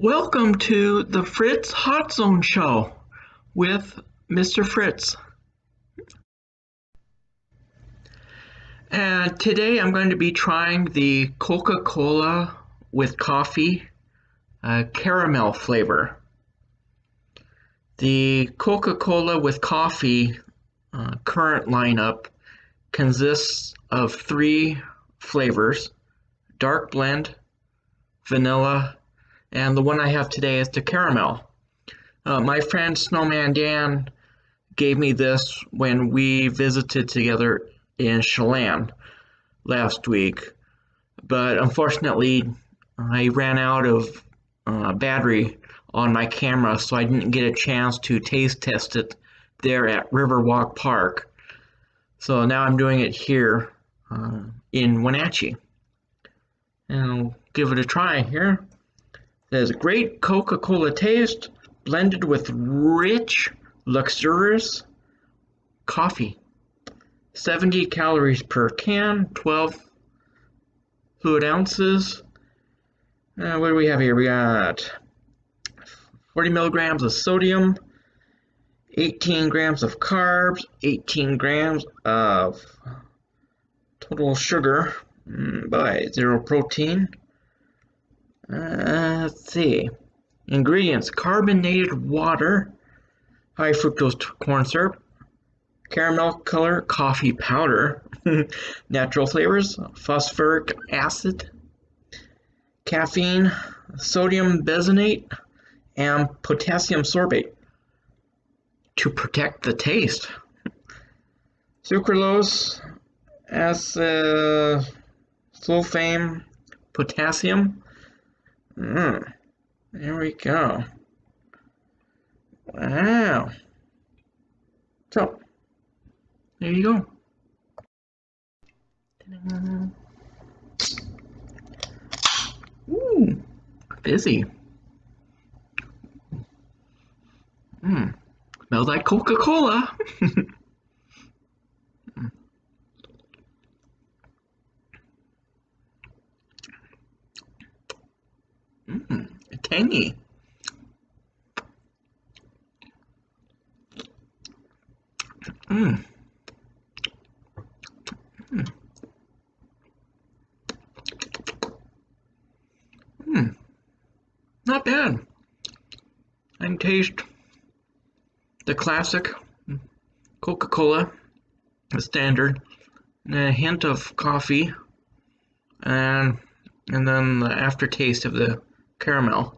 Welcome to the Fritz Hot Zone Show with Mr. Fritz. And today I'm going to be trying the Coca-Cola with coffee caramel flavor. The Coca-Cola with coffee current lineup consists of 3 flavors: dark blend, vanilla, and the one I have today is the caramel. My friend Snowman Dan gave me this when we visited together in Chelan last week, but unfortunately I ran out of battery on my camera, so I didn't get a chance to taste test it there at Riverwalk Park. So now I'm doing it here in Wenatchee, and I'll give it a try here. It has great Coca-Cola taste blended with rich, luxurious coffee. 70 calories per can, 12 fluid ounces. What do we have here? We got 40 milligrams of sodium, 18 grams of carbs, 18 grams of total sugar by 0 protein. Let's see. Ingredients: carbonated water, high fructose corn syrup, caramel color, coffee powder, natural flavors, phosphoric acid, caffeine, sodium benzoate, and potassium sorbate to protect the taste. Sucralose, sulfame, potassium. There we go. Wow. So, there you go. Ta-da. Ooh, fizzy. Smells like Coca-Cola. Tangy. Not bad. I can taste the classic Coca-Cola, the standard, and a hint of coffee, and then the aftertaste of the caramel.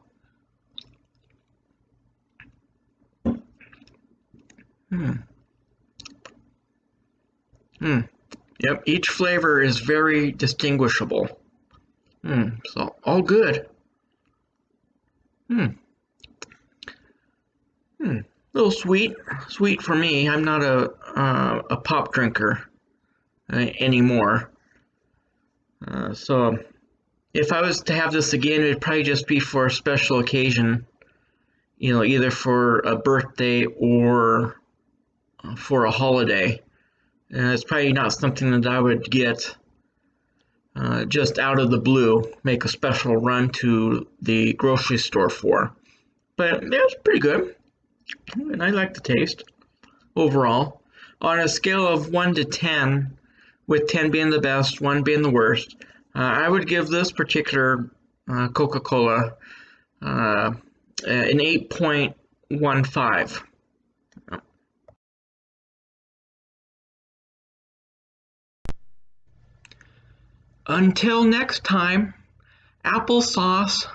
Yep, each flavor is very distinguishable. So all good. A little sweet for me. I'm not a pop drinker anymore. So if I was to have this again, it'd probably just be for a special occasion, you know, either for a birthday or for a holiday. And it's probably not something that I would get just out of the blue, make a special run to the grocery store for. But it was pretty good, and I like the taste overall. On a scale of 1 to 10, with 10 being the best, 1 being the worst, I would give this particular Coca-Cola an 8.15. Until next time, applesauce.